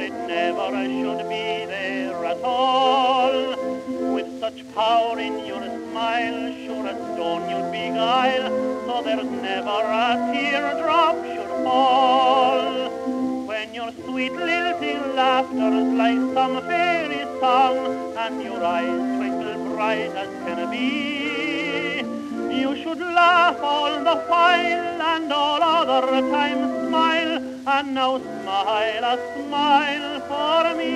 for it never should be there at all. With such power in your smile, sure as stone you'll beguile, so there's never a teardrop should fall. When your sweet lilting laughter's like some fairy song, and your eyes twinkle bright as can be, you should laugh all the while, and all other times smile, and now smile a smile for me.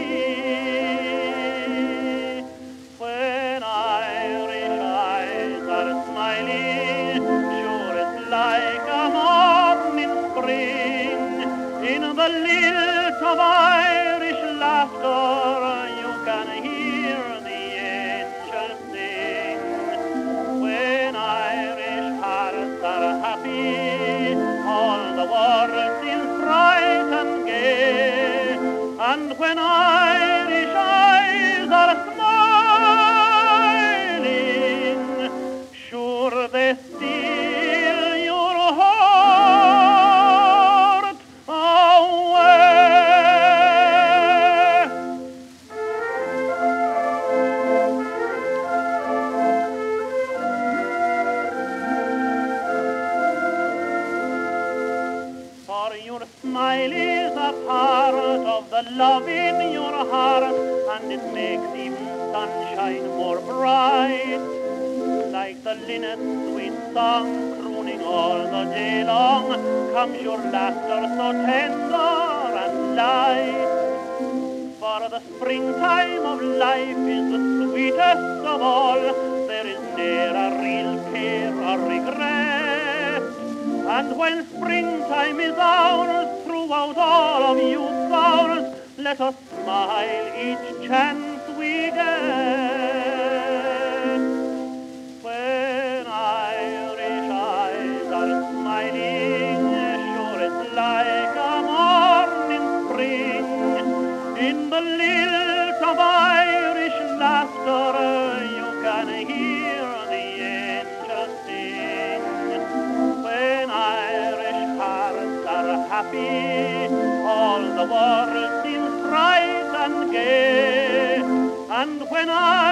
When Irish eyes are smiling, sure it's like a morning spring. In the lilt of Irish laughter you can hear the angels sing. When Irish hearts are happy, all the world seems bright and gay, and when Irish eyes are smiling, sure they steal your heart away. For your smile is a part of the love in your heart, and it makes even sunshine more bright. Like the linnet's sweet song, crooning all the day long, comes your laughter so tender and light. For the springtime of life is the sweetest of all, there is ne'er a real care or regret. And when springtime is ours, throughout all of youth's hours, let us smile each chance we get. When Irish eyes are smiling, sure it's like a morning spring. In the lilt of Irish laughter you can hear the angels sing. When Irish hearts are happy, all the world seems bright and gay, and when I